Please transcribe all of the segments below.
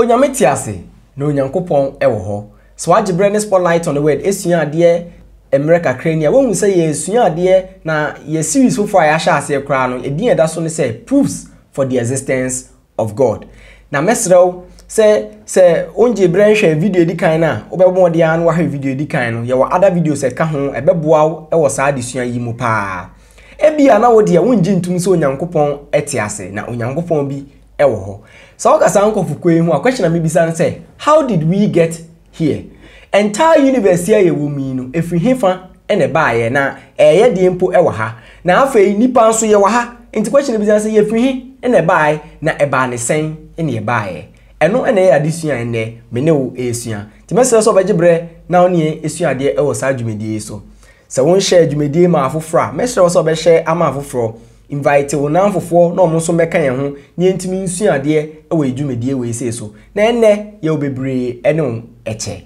Onyame tiase na Onyankopon ewo ho. So ajibre ne spotlight on the word esua ade America crania. When we say esua ade na ye series so far ya sha ase kra no edin eda so ne say proofs for the existence of God. Na mesrew say onjibre hwe video di kan na obebo de an wa video di kan no ye wa other videos e ka ho ebeboawo ewo sa adesua yi mu pa. Ebi ana wo de wonji ntum so Onyankopon etiase na Onyankopon bi ewo. So kasa anko fukwe hu a question na me bisan say how did we get here? Entire universe here ye wumi no efri hefa ene ba ye na eye de mpo ewo ha na afei nipa nso ye wa ha. Enti question na bisan say ye fri ene ba na eba ne sen ene ye ba ye. Eno ene ye adesua ene me ne wo esua. Ti mesere so beje bre na oni esua de ewo sa dwumedie so. Se won share dwumedie ma afofra mesere so be share ama afofro invite wo nanfofo na omo so meka ye ho nye ntimi nsua de e wo edwumedie we sei so na enne ye obebre ene eche.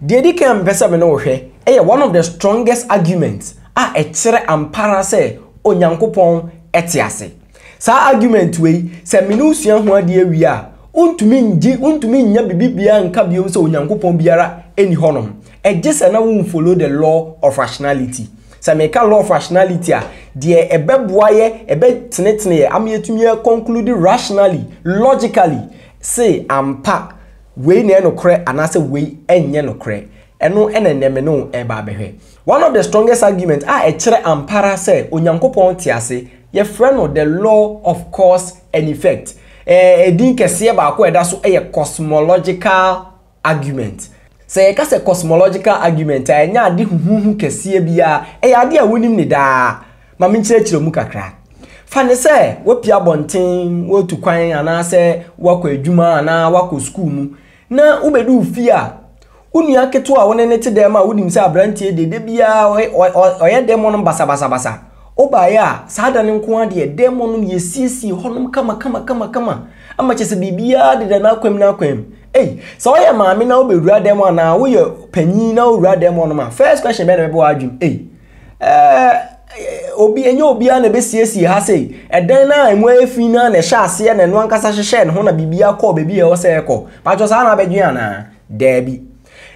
Dedikem pesa me no hwe e one of the strongest arguments a echere ampara se Onyankopon etiase. Sa argument we se me no sua ho ade wi a untumi nji untumi nya bibibia nka biom se Onyankopon biara eni honom eje se na won follow the law of rationality. Se me ka law of rationality a de ebeboa ye ebe tenetene ye ametumi ye conclude rationally logically say ampa we ne no kre anase we enye no kre eno eneneme no e ba behwe. One of the strongest arguments a echere ampara se Onyankopon tiase ye frɛ no the law of cause and effect edin kese ba ko eda so e cosmological argument. Se ka se cosmological argument enya ade huhuhu kese bia e ade a wonim ne da ma menkyerɛkyerɛ mu kakra. Fane se wopia bonten wotukwan anase wakɔ adwuma ana wakɔ school mu na ubedu fia unua keto a wone ne te dem a wonim se abrantie de bia oyɛ dem no basa obaye a saada ne nko ade dem no yesiesie honum kama ama kyese bibia de na kwem so oyɛ maame na obedura dem ana wo yɛ panyin na owura dem no ma first question be na be wadwum obi enye obi a na besiesie ha sei eden na emu afi na na hyaase na no ankasa hyehyɛ ne ho na bibia kɔ bebi e wo sɛ ekɔ patwo sa na bedwea na dabi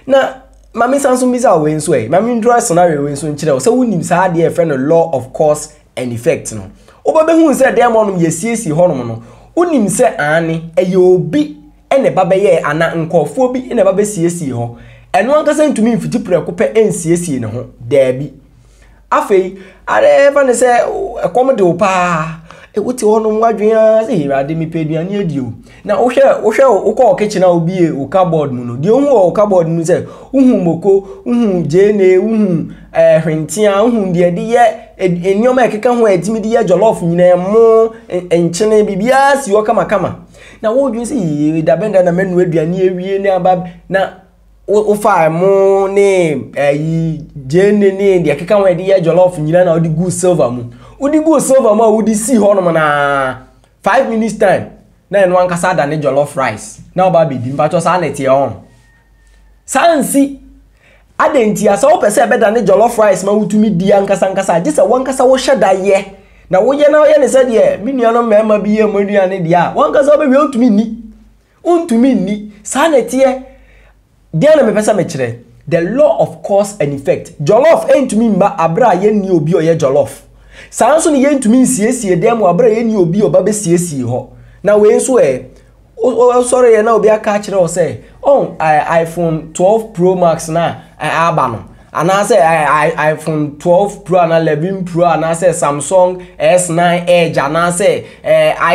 na mami sanso biza we nso mami draw scenario we nso nkyerɛ wo sɛ wonim saa de e frɛ no law of cause and effect no obabehun sɛ dem onom yesiesie hɔ nom no wonim sɛ ane eye obi ene babeye ana nkɔfo bi ene babesiesie hɔ eno ankasa ntumi mfiti prɛko pɛ ensiesie ne ho dabi afei areva ne se komede opa wuti hono mwadwea se irade mipeduani adio na ohwe ukọ kitchen na obi o cardboard mu no de ohun o cardboard mu se uhun moko uhun jene uhun hwentia uhun de de ye enioma ekeka ho adimi de ye jollof nyina mo enchene bibia si oka makama na wo dwun se da benda na menu aduani ewie ni abab na ofa mo ne ayi jene ne de ekeka ho de ye jollof nyina na odi good silver mu udi go silver ma udi see hono na 5 minutes time na eno ankasa da ne jollof rice na oba be di mpacho sa na tie on sansi adenti asa o pese be da ne jollof rice ma wutumi di ankasa je se wankasa wo hweda ye na wo ye na ye ne se de mi nua no mema bi ye mo nua ne de a wankasa o be we untumi ni sa na tie de na me pese me kire the law of cause and effect jollof entumi mba abra ye ni obi o ye jollof sanso ni yentumi nsiesie dem abra ye ni obi oba be siesie ho na we nso sorry ye na obi aka kire o say on iPhone 12 Pro Max na aba no ana say iPhone 12 Pro na 11 Pro ana say Samsung S9 Edge ana say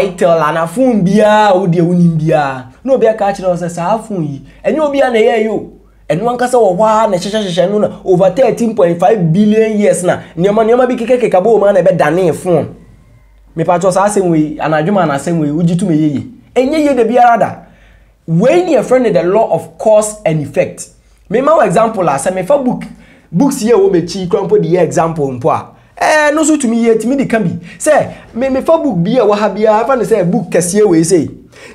Itel ana phone bia wo de wonim bia na obi aka kire o say sa phone yi enye obi ana ye yo enu ankasa wo wa na cheche no na over 13.5 billion years na nyoma bi keke kabo ma na be dane fun me pa cho sa asenwe anadwuma na asenwe ujitu me yeye enye de biara da when you friend the law of cause and effect me ma wo example asa me fa books ye wo me chi kwampo de example mpo a no so tumi ye timi de ka bi say me fa book bi e wo ha bia fa ne say book kase we say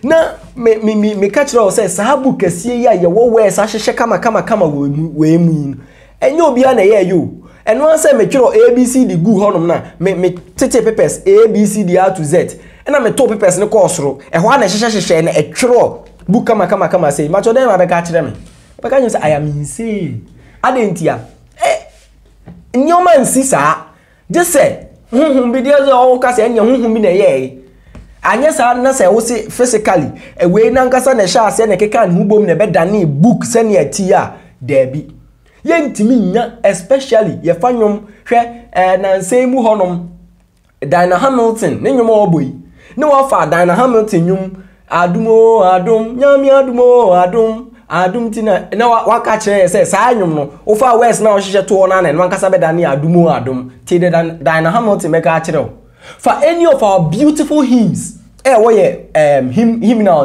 na me catch raw say sahabu kesiye ya ye wo we sa hye kama we mu and you'll be an air you. And once I make sure ABC the good honum na me tete papers ABCD A to Z. And I'm a top papers in the course row. And one a share and a troll book come say, much of them I catch them. But can you say I am insane? I didn't hear. In your man, sister, just say, be there all cast and your home in a yay. And yes, I na say say physically. A way Nankasa and a shah send a can who bomb the bed than book send a tear, Debbie. Yentimina, especially your fanium, and say Muhonum Dinah Hamilton, name your more boy. No offer Dinah Hamilton, yum, adumo, adum, yummy adumo, adum. I don't think now what catcher says I know. Offer West now she to one and one Casabedani Adumo Adum, Tided and Dinah Hamilton make a channel. For any of our beautiful hymns, him now,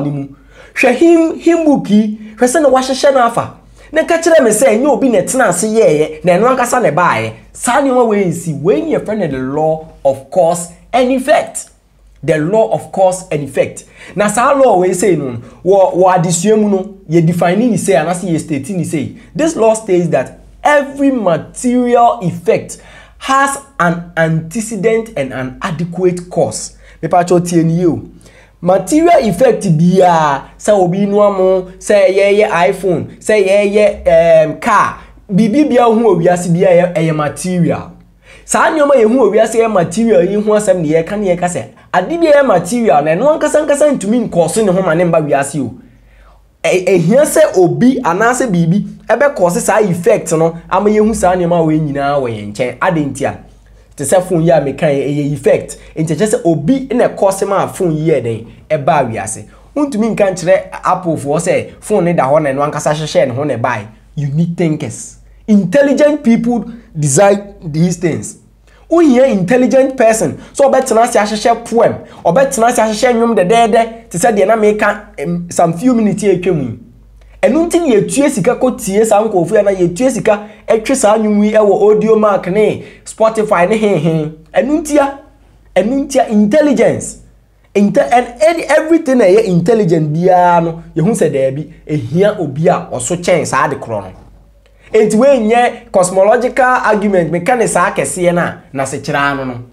Nimu. Shahim, him bookie, Resson Washer Shanafa. Then catcher them and say, no, being a tenancy, yea, then one Casane by. Sign your way and see when you're friend of the law of cause and effect. The law of cause and effect. Now, sa law we say no. What this year no? You defining say and as you stating you say. This law states that every material effect has an antecedent and an adequate cause. Me pacho TNU. Material effect be say obi no amo say iPhone say car bibibia hu obi asibia material. Sa anyoma ye hu obi ase material ye hu asem ne ye ka ne say adibia material na no nkasa into me cause ne ho ma ne mba wi ase o ehia se obi anase bibi ebe cause sa effect no ama ye hu sa anyoma we nyina we ye nche adentia te se phone ya me kan ye effect nche se obi ne cause ma phone ye den eba wi ase untumi nkan kire apple for say phone ne da ho na no nkasa hwehwe ne ho ne buy. You need thinkers. Intelligent people design these things. We are intelligent person. So better not share poem or better not share num the dead to say the American some few minutes here coming. And until you chase a coat, yes, uncle, and you chase a actress, and we our audio mark, nay, Spotify, and untia intelligence. And everything a intelligent piano, you who said there be a here or beer or so chance at the crown. It when ye cosmological argument mechanics are siena na se chirano.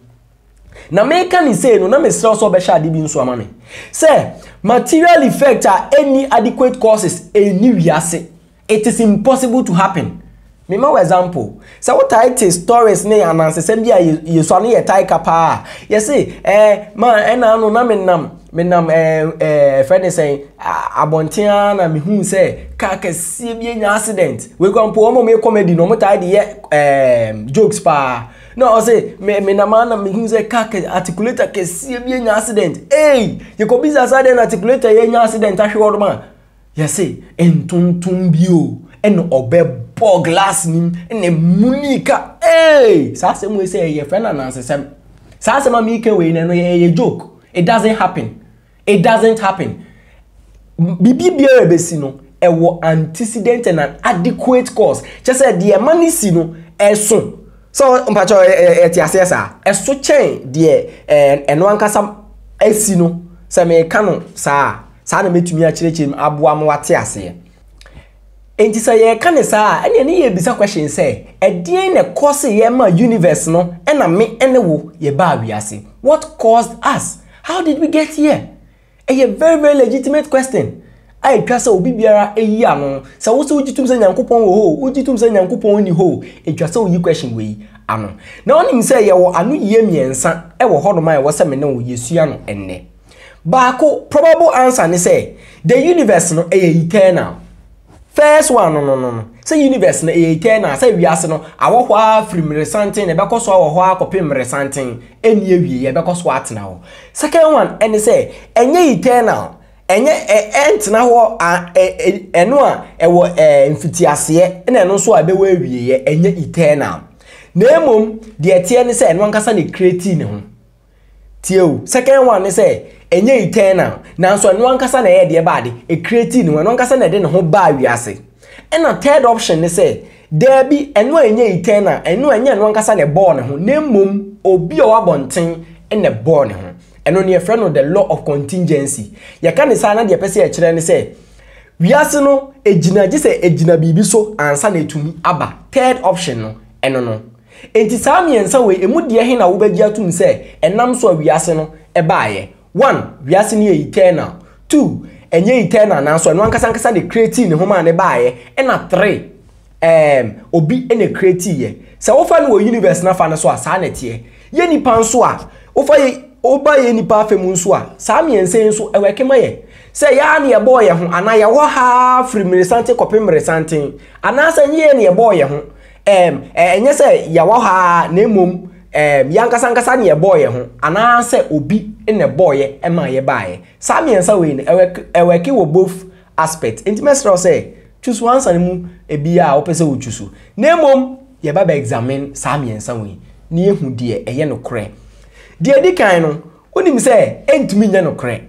Na mechanic say no na me sell so be sha di bi nso amame. Say material effect are any adequate causes any wiase. It is impossible to happen. Me ma example. Say what I tell stories na ananse say bia ye so na ye tie kapa. Ye say man ena no na me nam friend say abontia na me hu say ka kase bi nya accident we go ampo mo me comedy no mo tie de jokes pa no I say me na man na me hu say ka articulator kase bi nya accident hey you go be accident articulator ye nya accident ahwe wo man ye say entuntum bio en obe bo glass nim en munika hey sa se mo say ye friend na ansem sa se ma me ke we na no ye joke. It doesn't happen. It doesn't happen. BBBA Besino, a war antecedent and an adequate cause. Just said the money sino, a son. So, Pacho, a so chain, dear, and one casam, a sino, some a canon, sir. Sana made to me a church in Abuamwatiasia. And to say, can sir, and any bizarre question say, a dear in a cause yema universe no, and I may and a woo, ye barbiasi. What caused us? How did we get here? A very, very legitimate question. I trust Obibiara a yano. So, what's what you two saying? Coupon ho, what you two saying? Coupon in ho. A just so you question we ano. Now, only say you are no yemi and son. I will hold my was a menu, Yesuano and ne. Bako, probable answer, and say the universe no a eternal. First one, no. Say universe na eternal. Say we are no. Our whole film resenting. Because our whole copy resenting. Any we. Because what now? Second one. And say any eternal. Any ent na wo eno a ewo mfitiase. Ene no so abewe we. Any eternal. Nemum the eternal say no nkasa ne create ne ho. Tio. Second one say. Enye eternal na so no nkasa na ye de body e create ni no nkasa na de ne ho ba wiase and a third option is say there be eno enye eternal eno enye no nkasa na born ne ho nemum obi o abonten ene born ne ho eno ne friend of the law of contingency ye ka ne sa na de pese e kire ne say wiase no ejina gise ejina bibi so ansa na etumi aba third option no eno no enti saa miensa we emu de he na wo bagye atum se enam so wiase no ebaaye 1 wiase ne eternal 2 enye eternal na so eno ankasa de create ne homa ne baaye ena 3 obi ene create ye se wo fa no universe na fa na so asa na tie ye nipa so a wo fa ye oba ye nipa afemu so a saa miensa nso eweke maye say ya ne boy ye ho anaya wo ha free mresante kopem mresante anasa nye ne boy ye ho enye say ya wo ha na emom yankasa ne boy ye ho anasa obi ne boy ye e ma ye baaye samiensa we ne eweke wo both aspect intimacy say choose one sanimu e bia wo pese wo choose na emom ye ba examine samiensa we ne ehu de eye no kre de di kan no onim say entumi nya no kre.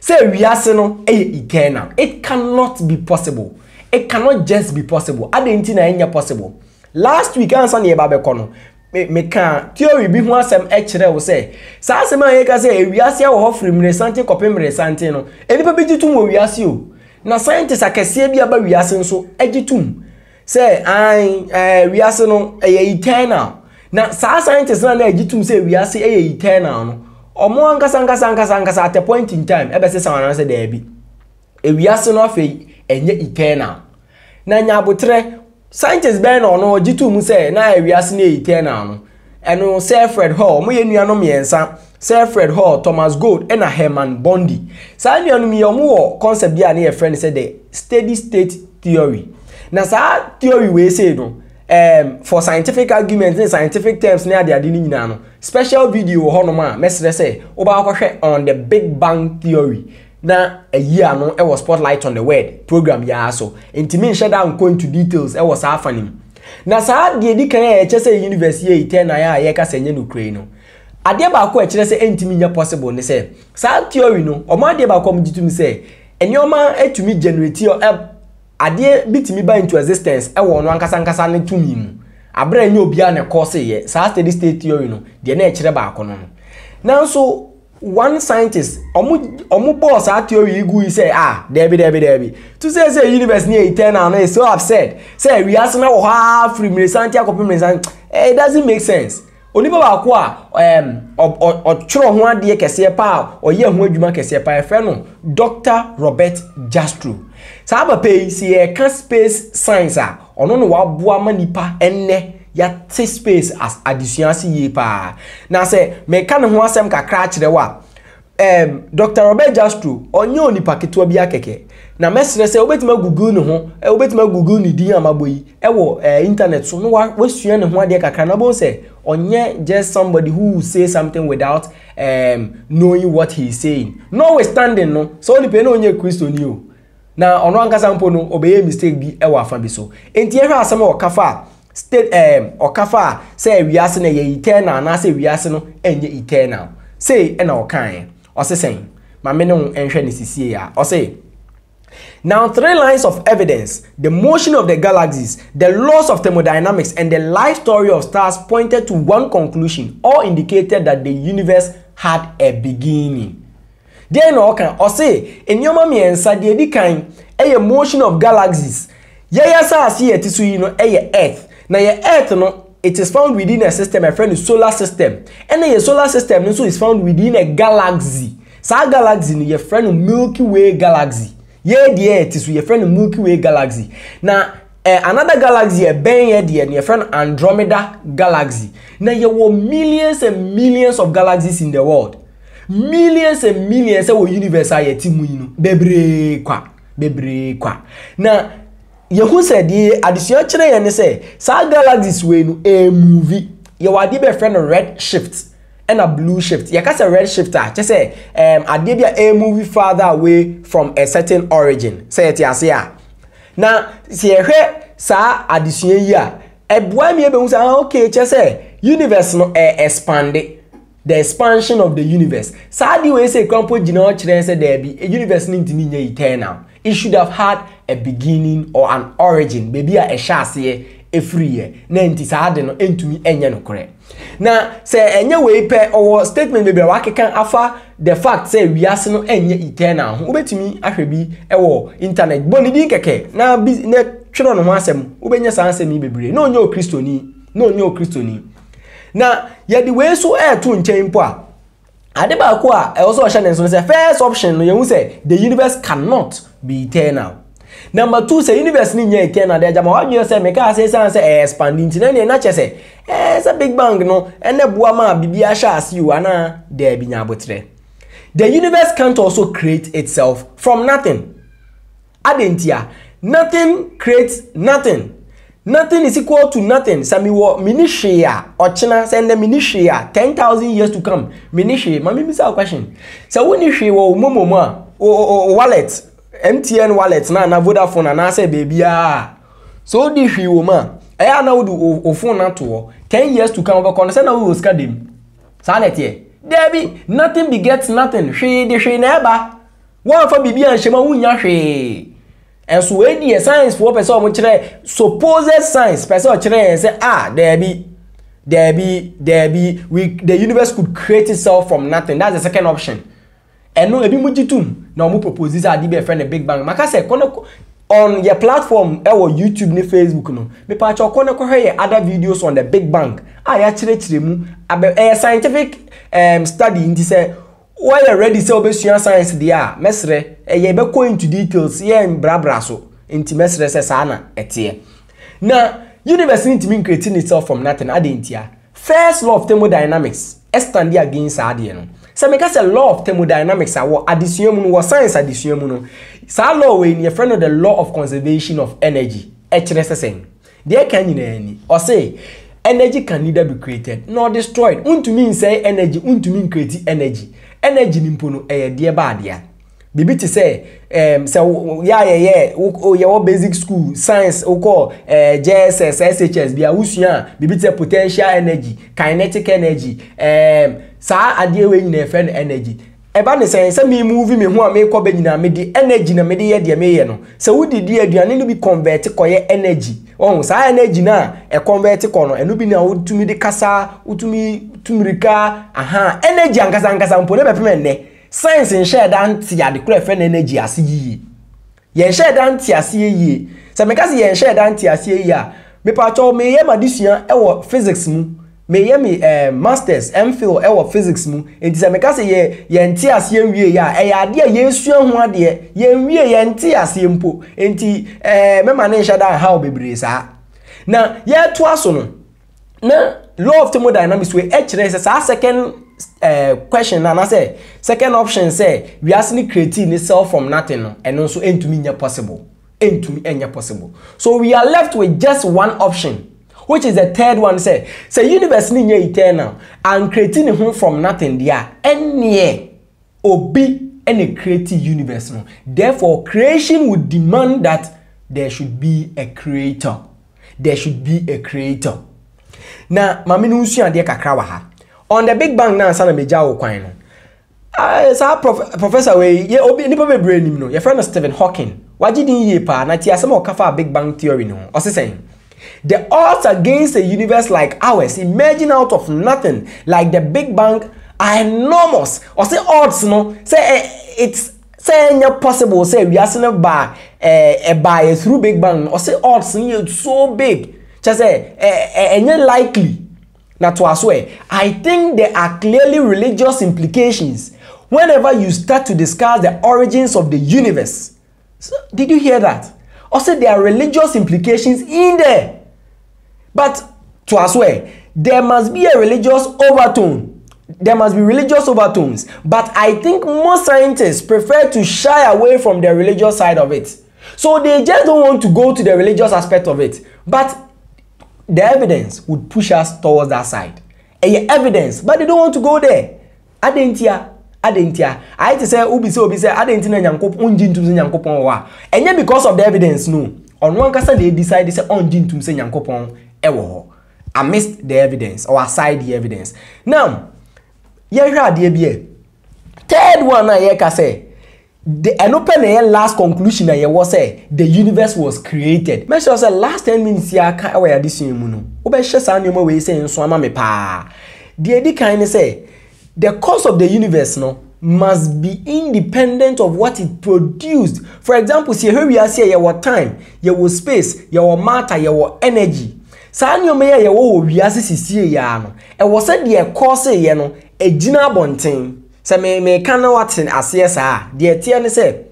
Say we are no eternal. It cannot be possible. It cannot just be possible. I didn't think it was possible. Last week, I saw the Bible corner. Me can theory be one some extra will say. So some man here say we are here to offer mresante copy mresante no. Any people to we are here. Na scientists are saying be about we are so editum. Say I we are no eternal. Na scientists na editum say we are eternal no. Omo ankasa at a point in time ebe se someone say there bi e wiase no afi enye eternal na nyabotre scientists ben no jitu mu say na e wiase na eternal no eno Sir Fred Hall mo ye nuanom yensa Sir Fred Hall Thomas Gold ena Herman Bondi sa nuanom ye omo wo concept dia na ye friend say the steady state theory na sa theory we say no for scientific arguments in scientific terms near the adini no special video honoma mesre say oba akwohwe on the Big Bang Theory na year no it was Spotlight on the Word program ya so intimi share down go into details it was afanim na sa de di kan e che say university eternal ya ye ka senye no kure no ade ba akwo e che say intimi nya possible ne say sa theory no omo ade ba kom jitu mi say enyoma etumi generate your adie bitimi ba into existence e won ankasa ne tumi mu abra nya obi a ne course ye sa steady state theory no de na e kire ba ko no nanso one scientist omu boss a theory igui say debi to say universe near eternal no is so upset say we are na wa free mirasantia kopimirasan it doesn't make sense oni baba ko a o chiro ho ade kese pa o ye ho adwuma kese pa e fe no Dr. Robert Jastrow Saba pay si can space science ono no waboa manipa enne ya te space as additionance ye pa na se me ka ne ho asem kakra kire wa Dr. Robert Jastrow onye onipa ketua bia keke na mesere se obetima google ne ho obetima google ni din amaboyi ewo internet so no wa sua ne ho ade kakra na bo se onye just somebody who say something without knowing what he is saying notwithstanding no so ni pe no onye Kristo ni o na ono ankasa mpo no obeye mistake bi e wa afa bi so enti ehwa asem okafa state okafa say wiase na ye eternal na say wiase no enye eternal say e na okan o se sen ma me no enhwe ne sisie ya o say now 3 lines of evidence, the motion of the galaxies, the laws of thermodynamics and the life story of stars pointed to one conclusion, all indicated that the universe had a beginning. Then okay, or say in your mommy and Sadi kind a motion of galaxies. Yes, I see it is you know a earth. Now your earth no it is found within a system, a friend is solar system. And a solar system also is found within a galaxy. So a galaxy no your friend Milky Way galaxy. Yeah, dear, it is your friend Milky Way galaxy. Now another galaxy a ben yeah dear your friend Andromeda galaxy. Now you were millions and millions of galaxies in the world. Millions and millions of universe are yet immune. Bebre kwa. Now, you said the additional children and say, Sal galaxies way no a movie. You are the friend of red shift and a blue shift. You can say red shifter. Just say, I did a movie farther away from a certain origin. Say it as yeah. Now, see here, Sal additional year. A boy may be okay, just say, universe no expanded. The expansion of the universe. Sadi we say Grandpa Gino Children said there be a universe need to be eternal. It should have had a beginning or an origin. Maybe a chassis every year. Nenti saade no entumi enye no kore. Na se enye we pe or statement baby wake kan afa the fact say we are no enye eternal. Ubetimi ahwe bi ewo internet boni din keke na ne twero no ho asem ubenya san asem bebere. No onye o Kristo ni. No onye o Kristo ni. Na ye di we so e to nchen po a adeba ko a e wo so o challenge no say first option no ye hu say the universe cannot be eternal. Number two, say universe ni nye eternal. Deja ma wajyo se meka se san se expanding ti na ne na che se se big bang no ene bua ma bibia sha as you ana de bi nya botre. The universe can't also create itself from nothing. Adentia, nothing creates nothing. Nothing is equal to nothing. Sami wo minishia ochina send minishia 10,000 years to come. Minishia, mami misa question. So wonishia wo momo ma o wallet MTN wallet na Vodafone na say baby ah so di hwi wo ma e na wo do ofun na to 10 years to come over say na we oscar dem sanet here debi nothing begets nothing hwi di hwi na eba one for bibi an shema wunya hwi and so we di science for person mo kire supposed science person kire say ah debi the universe could create itself from nothing. That's the second option. And no, ebi mujitum. Now, we propose this idea friend a big bang. Maka say, on your platform, our YouTube, ni Facebook, no. Me pacho kono kohe other videos on the Big Bang. Ah, ya chile mu. A scientific study in this. Why you ready? Say obesuyan science dia. Mesre, ye be go into details. Ye in brabra so. Inti mesre se sana etie. Now, universe need to be creating itself from nothing. Adentia. First law of thermodynamics. Stand against idea no. So make us a law of thermodynamics or addition or science addition no. Sa law we in friend of the law of conservation of energy. HSSN. There can in any or say energy can neither be created nor destroyed. Unto mean say energy, unto mean create energy. Energy nimpono a dear badia. Bibi to say so yeah oh your basic school science or call JSS SHS be a usian bibi to potential energy, kinetic energy, sa adie we nyina efe energy eba ne say me movie me hu a me ko be nyina me di energy na me di ye de me ye no say wo di di aduane no bi convert ko ye energy oh sa energy na e convert ko no eno bi na wo tumi di kasa wo tumi tumirika aha energy angasa mpo ne be pem ne science in share dan ti ya de ko efe energy ase yi ye share dan ti ase yi say me ka say ye share dan ti ase yi a me pa cho me ye ma disuan e wo physics mu Miami masters mphil ewo physics mu enti se meka se ye nti ase nwie ya e ya de ye suan ho ade ye nwie ye nti ase mpo enti me mane nsha dan how bebere sa na ye to aso no na law of thermodynamics we actually say sa second question and I say second option say we actually creating itself from nothing and also entumi nya possible entumi nya possible. So we are left with just one option, which is the third one. Say universe ni nye eternal and creating him from nothing there any obi any creative universe no. Therefore creation would demand that there should be a creator. There should be a creator. Now mami no usuan de kakra wa ha on the Big Bang na sana meja wo kwan no sa professor we ye obi ni bebre nim no your friend Stephen Hawking wajidin ye pa na ti asem o kafa Big Bang theory no o se sen the odds against a universe like ours, emerging out of nothing, like the Big Bang, are enormous. Or say odds, no? Say it's saying possible. Say we are seeing by through Big Bang. Or say odds, it's so big. Just say likely. Not to assume. I think there are clearly religious implications whenever you start to discuss the origins of the universe. So, did you hear that? Also, there are religious implications in there. But to us, there must be a religious overtone. There must be religious overtones. But I think most scientists prefer to shy away from the religious side of it. So they just don't want to go to the religious aspect of it. But the evidence would push us towards that side. And evidence, but they don't want to go there. Adentia. Adentia, I had to say Ubi say Adentina Yankop unjin to Yankopon wa. And yet because of the evidence, no. On one case they decided to say unjin to Yankopon ewo. I missed the evidence or aside the evidence. Now, yeah, third one I say The open last conclusion that you was say the universe was created. Make sure say last 10 minutes here can't wear this muno. Obe share say no we say nso ama me pa. The edi kind say the cause of the universe no must be independent of what it produced. For example, see here we are say your time, your space, your matter, your energy. Say no me here we are say ya no. E was say the cause here no ejina bonten. Se me kana watin ase sa de tie ne se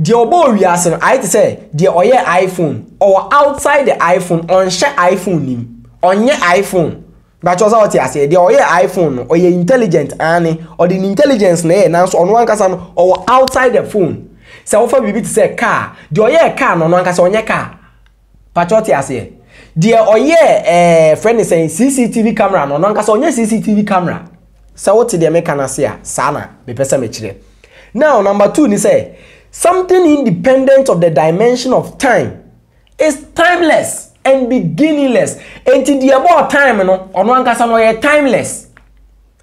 de obo wi ase no I say de oye iPhone or outside the iPhone on share iPhone nim onye iPhone but choza what ase de oye iPhone oye intelligent ani or the intelligence na e na so on wan kasa no or outside the phone se wo fa bibi ti say car de oye car no no kasa onye car but what ase de oye friend is saying CCTV camera no no kasa onye CCTV camera. So what did make an asia? Sana, me pesa me chile. Now number 2, ni say something independent of the dimension of time is timeless and beginningless. And the about time, no, on one case no ye timeless.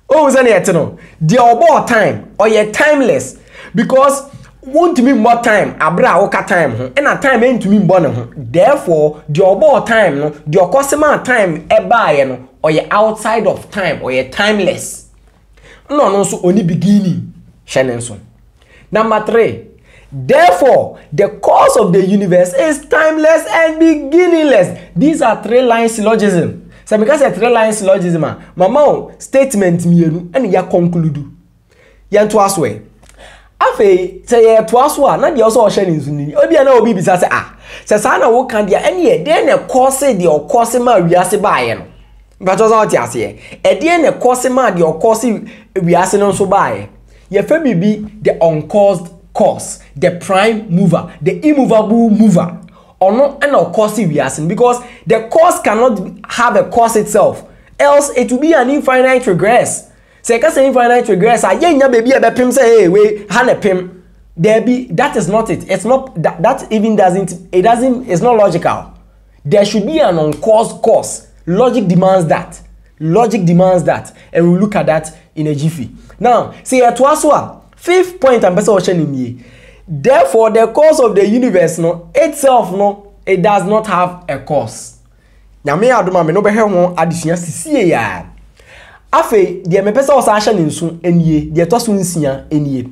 Oh, is any no? The about time or ye timeless because won't mean more time. Abra oka time, and a time ain't to mean born. Therefore, the about time, no, the customer time eba no, or ye outside of time or ye timeless. No, so only beginning. Number 3. Therefore, the cause of the universe is timeless and beginningless. These are 3-line syllogism. So because a 3-line syllogism, mama statement me and ya conclude. Ya twice. Afe say ya twice na dey also ocean zuni. Obi na obi bisa say ah. Say say na wo kan dia any e dey na cause dey o cause ma wiase ba ye no. But also what you say, at the end, the cause man, the cause we are saying so by. Your family be the uncaused cause, the prime mover, the immovable mover, or not an cause we are saying because the cause cannot have a cause itself, else it will be an infinite regress. So because infinite regress, I yeah baby a pim say hey we hand a pim. There be that is not it. It's not that even doesn't it doesn't it's not logical. There should be an uncaused cause. Logic demands that. Logic demands that. And we'll look at that in a jiffy. Now, see at Waswa, 5th point and person. Therefore, the cause of the universe no itself no, it does not have a cause. Now me aduma me no be here won addition sisi ya. Afi, the me person was action in sun eniye, the to sun sia eniye.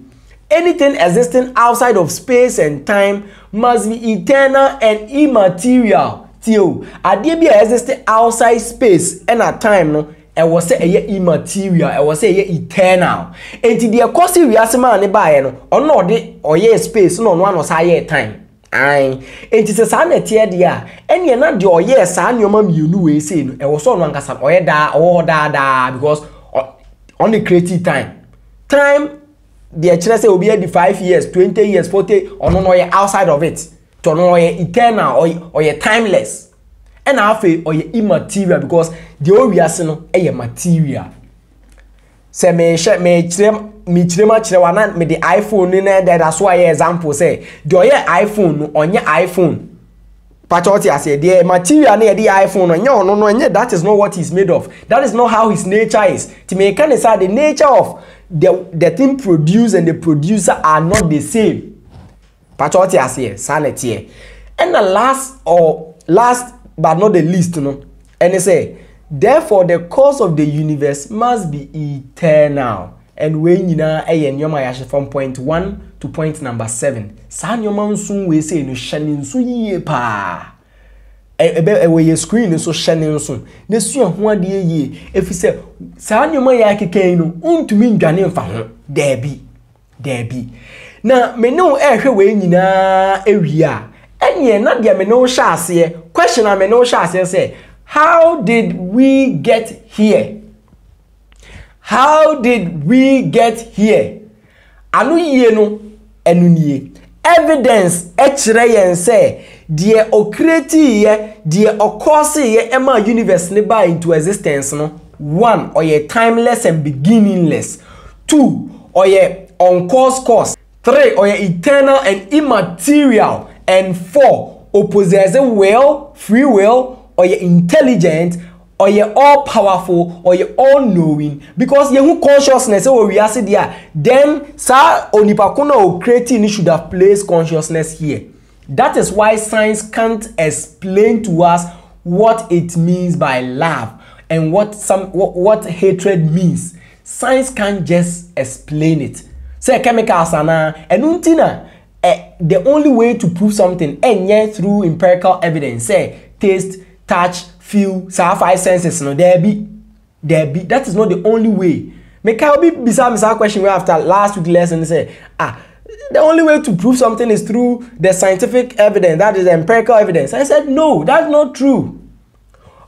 Anything existing outside of space and time must be eternal and immaterial. Still, idea be existing outside space and at time no, I was say a immaterial, I was say eternal. And to the cause we are man no, or no the or ye space no one was higher time. Aye, and to say na tie dia, and ye na the or ye san your mum you know say no, I was on one casan or da or da because on the creative time. Time the actually say will be the 5 years, 20 years, 40 or no ye outside of it. To know you're eternal or you're timeless, and I feel or you're immaterial because the old we are saying you're material. Say me chile me the iPhone in there. That's why example say the old iPhone on your iPhone. But what I say the material near the iPhone on your no that is not what he's made of. That is not how his nature is. To me, can say the nature of the thing produced and the producer are not the same. But what you say, sanity. And the last but not the least, no. And they say, therefore, the cause of the universe must be eternal. And when you know, from point 1 to point number 7. San yoman soon we say no shining soon pa. A screen so shining soon. Nesuan one day ye. If you say San yoman yaki keno, unto me ganin fa. There be. Now, me no everywhere in a area. And ye not the me no shas here. Question I me no shas here say, how did we get here? How did we get here? Anu ye no enu ye. Evidence actually and say the okreti ye, the okosi ye Emma universe neba into existence no. 1 or ye timeless and beginningless. 2 or ye uncaused cause. 3 or eternal and immaterial, and 4 or possess a will, free will, or intelligent, or ye all powerful or ye all knowing, because ye who consciousness or we are there, then sir onipakuna or creating should have placed consciousness here. That is why science can't explain to us what it means by love and what hatred means. Science can't just explain it. Say chemicals ana enuntina. The only way to prove something and yet through empirical evidence, say taste, touch, feel, so five senses, no there be. That is not the only way. Make I be beside me question where after last week's lesson say the only way to prove something is through the scientific evidence, that is empirical evidence. I said no, that's not true.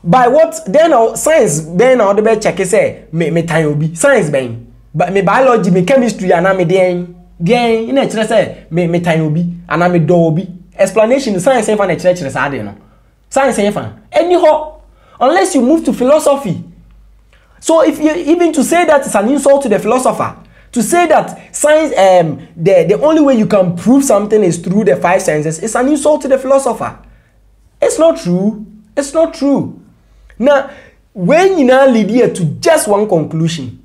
By what then our science then all the best check it say me time will be science ben, but me biology, me chemistry, and I'm then. Gain in a church, say, me time be, and I'm a doby. Explanation science and a church is adding. Science and anyhow, unless you move to philosophy. So, if you even to say that it's an insult to the philosopher, to say that science, the only way you can prove something is through the five senses, it's an insult to the philosopher. It's not true. It's not true. Now, when you now lead here to just one conclusion.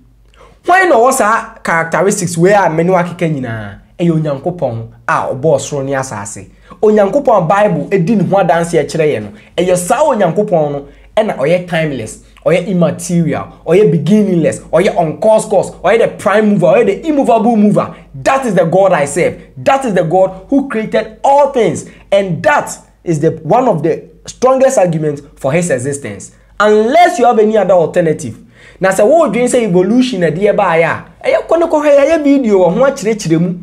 Why no what's our characteristics where menuaki kenina and you young coupon our boss Ronnie Assassi? On young coupon Bible, it didn't want dance here, Chirayan, and your sour young coupon, and or your timeless, or your immaterial, or your beginningless, or your on course, or the prime mover, or the immovable mover. That is the God I serve. That is the God who created all things, and that is the one of the strongest arguments for his existence. Unless you have any other alternative. Na se wo dwen say evolution na de ba ya eye kono ko hwa ya video wo ho akire mu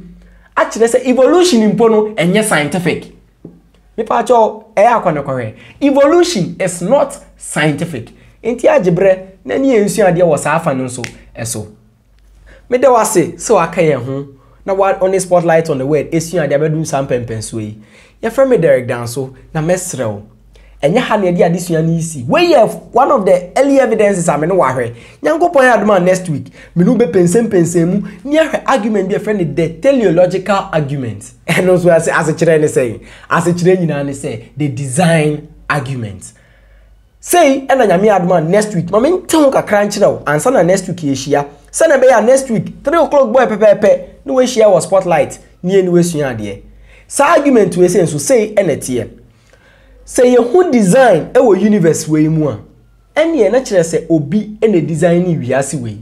akire se evolution impo no enye scientific me pa cho eye kono ko hwe evolution is not scientific enti ajibre na ni ensu ade wo safa no so eso me de wase so aka ye ho na what on the spotlight on the word esu ade abedu sampempen so yi ye frem me direct down so na mesrew. And you have this easy. We have one of the early evidences. I mean, why? Yango point next week. Minube pensem. Near argument be a friend the teleological argument. And also as a children say, the design argument. Say, and I mean, next week. Mamma, talk a crunch now. And son, next week, Ishia. Son, I next week. 3 o'clock, boy, pepe. No way she was spotlight. Near no way she had here. So, argument to essence to say, and it's here. Say your who design our universe way more. Any natural say obi any design we as way.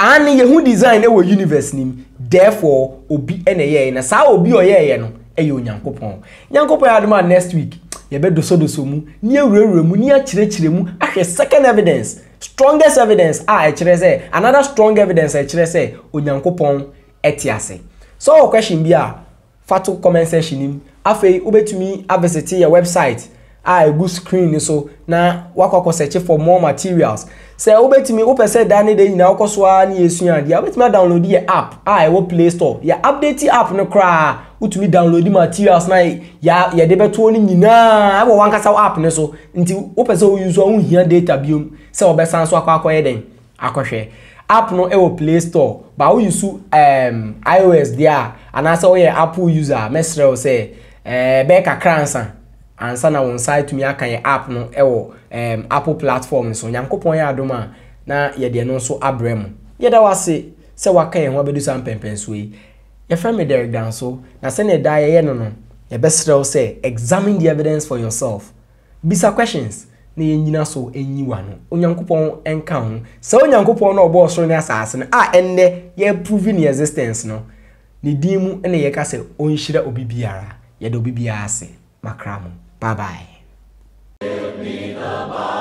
And your who design our universe name. Therefore, obi any year na sa obi oye no. Eyo Nyankopon. Nyankopon aduma next week. Ye be do so mu. Ni ewurere mu ni akirechire mu. Ahwe second evidence. Strongest evidence. Ah akire say another strong evidence akire say Onyankopon etiase. So question be a fatu comment section him. Afei ubetumi visit your website. A good screen so na wako search for more materials. Say obetimi open say dani dey na wako soa na yesu an dia obetimi download your app. I wo Play Store. Ya update your app no kra. Utumi download materials na ya debeto ni nyina. Abo wankasa app ne so. Nti open say use o hia data biom. Say obesan so akwa akwa den. Akohwe. App no e wo Play Store. Ba wo use iOS dia. Anasa wo ye Apple user. Mesre wo say Becca Cranson and sana on side to me aka ye app no ewo Apple platform so Nyankopon ya adoma na ye de no so abrem ye da wase se waka ye ho abedu sampempen so yi ye frem me direct down so na se ne da ye no ye besrew say examine the evidence for yourself bisa questions na ye nyina so enyiwa no Onyankopon enka ho se Onyankopon na obo so ni asase no ende ye proving the existence no ni din mu ene ye ka se onhyira obi biara. Yedo bibi ase makramo. Bye bye.